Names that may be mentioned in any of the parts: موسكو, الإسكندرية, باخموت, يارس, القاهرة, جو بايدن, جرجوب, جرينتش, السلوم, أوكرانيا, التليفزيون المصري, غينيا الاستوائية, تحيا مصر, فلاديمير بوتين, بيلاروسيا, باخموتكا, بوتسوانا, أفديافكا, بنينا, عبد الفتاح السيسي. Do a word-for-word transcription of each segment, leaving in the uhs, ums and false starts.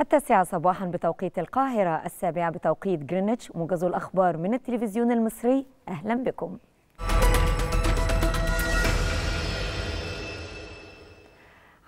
التاسعة صباحا بتوقيت القاهرة، السابعة بتوقيت جرينتش. موجز الأخبار من التلفزيون المصري، أهلا بكم.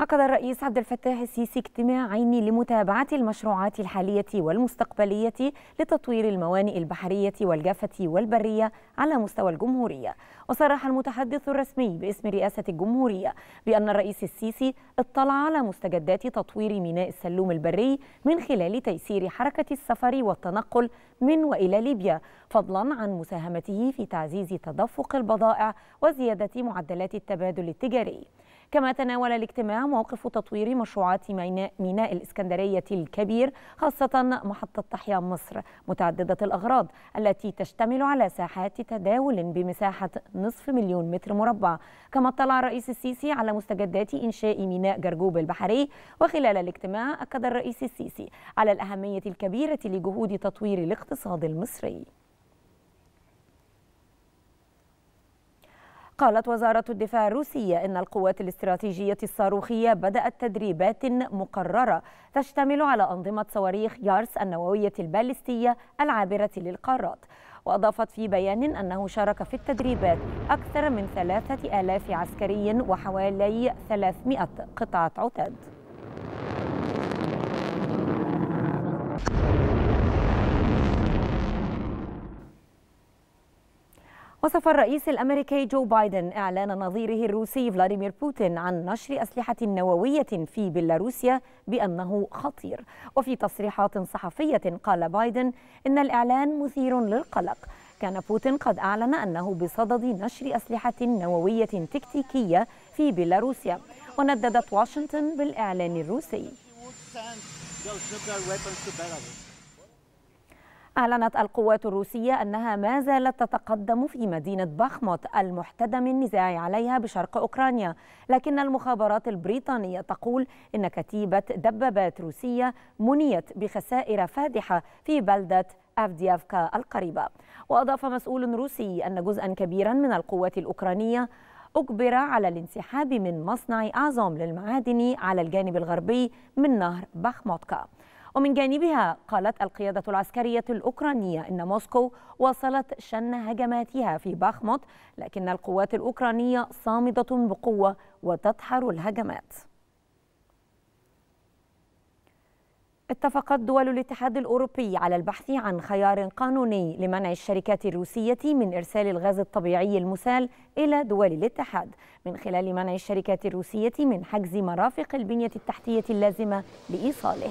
عقد الرئيس عبد الفتاح السيسي اجتماعين لمتابعة المشروعات الحالية والمستقبلية لتطوير الموانئ البحرية والجافة والبرية على مستوى الجمهورية. وصرح المتحدث الرسمي باسم رئاسة الجمهورية بأن الرئيس السيسي اطلع على مستجدات تطوير ميناء السلوم البري من خلال تيسير حركة السفر والتنقل من وإلى ليبيا، فضلا عن مساهمته في تعزيز تدفق البضائع وزيادة معدلات التبادل التجاري. كما تناول الاجتماع موقف تطوير مشروعات ميناء الإسكندرية الكبير، خاصة محطة تحيا مصر متعددة الأغراض التي تشتمل على ساحات تداول بمساحة نصف مليون متر مربع. كما اطلع الرئيس السيسي على مستجدات إنشاء ميناء جرجوب البحري. وخلال الاجتماع أكد الرئيس السيسي على الأهمية الكبيرة لجهود تطوير الاقتصاد المصري. قالت وزارة الدفاع الروسية إن القوات الاستراتيجية الصاروخية بدأت تدريبات مقررة تشتمل على أنظمة صواريخ يارس النووية البالستية العابرة للقارات. وأضافت في بيان أنه شارك في التدريبات أكثر من ثلاثة آلاف عسكري وحوالي ثلاثمائة قطعة عتاد. وصف الرئيس الأمريكي جو بايدن إعلان نظيره الروسي فلاديمير بوتين عن نشر أسلحة نووية في بيلاروسيا بأنه خطير. وفي تصريحات صحفية قال بايدن إن الإعلان مثير للقلق. كان بوتين قد أعلن أنه بصدد نشر أسلحة نووية تكتيكية في بيلاروسيا، ونددت واشنطن بالإعلان الروسي. أعلنت القوات الروسية أنها ما زالت تتقدم في مدينة باخموت المحتدم النزاع عليها بشرق أوكرانيا، لكن المخابرات البريطانية تقول إن كتيبة دبابات روسية منيت بخسائر فادحة في بلدة أفديافكا القريبة. وأضاف مسؤول روسي أن جزءا كبيرا من القوات الأوكرانية أجبر على الانسحاب من مصنع أعظم للمعادن على الجانب الغربي من نهر باخموتكا. ومن جانبها قالت القيادة العسكرية الأوكرانية إن موسكو واصلت شن هجماتها في باخموت، لكن القوات الأوكرانية صامدة بقوة وتدحر الهجمات. اتفقت دول الاتحاد الأوروبي على البحث عن خيار قانوني لمنع الشركات الروسية من إرسال الغاز الطبيعي المسال إلى دول الاتحاد، من خلال منع الشركات الروسية من حجز مرافق البنية التحتية اللازمة لإيصاله.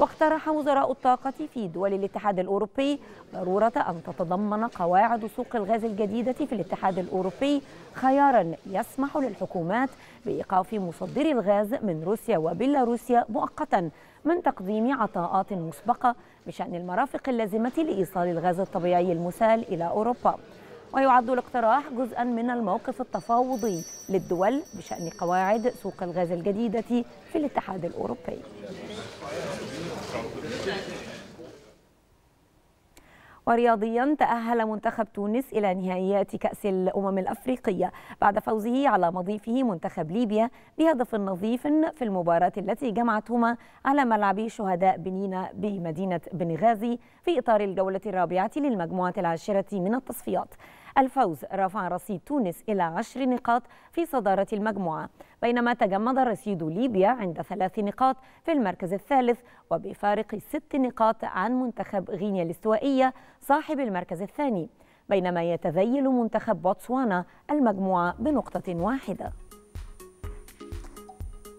واقترح وزراء الطاقة في دول الاتحاد الأوروبي ضرورة أن تتضمن قواعد سوق الغاز الجديدة في الاتحاد الأوروبي خياراً يسمح للحكومات بإيقاف مصدري الغاز من روسيا وبيلاروسيا مؤقتاً من تقديم عطاءات مسبقة بشأن المرافق اللازمة لإيصال الغاز الطبيعي المسال إلى أوروبا. ويعد الاقتراح جزءاً من الموقف التفاوضي للدول بشأن قواعد سوق الغاز الجديدة في الاتحاد الأوروبي. ورياضياً، تأهل منتخب تونس إلى نهائيات كأس الأمم الأفريقية بعد فوزه على مضيفه منتخب ليبيا بهدف نظيف في المباراة التي جمعتهما على ملعب شهداء بنينا بمدينة بنغازي في إطار الجولة الرابعة للمجموعة العاشرة من التصفيات. الفوز رفع رصيد تونس إلى عشر نقاط في صدارة المجموعة، بينما تجمد رصيد ليبيا عند ثلاث نقاط في المركز الثالث وبفارق ست نقاط عن منتخب غينيا الاستوائية صاحب المركز الثاني، بينما يتذيل منتخب بوتسوانا المجموعة بنقطة واحدة.